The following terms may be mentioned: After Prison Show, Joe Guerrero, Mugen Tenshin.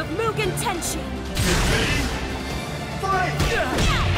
of Mugen Tenshin. Ready? Fight!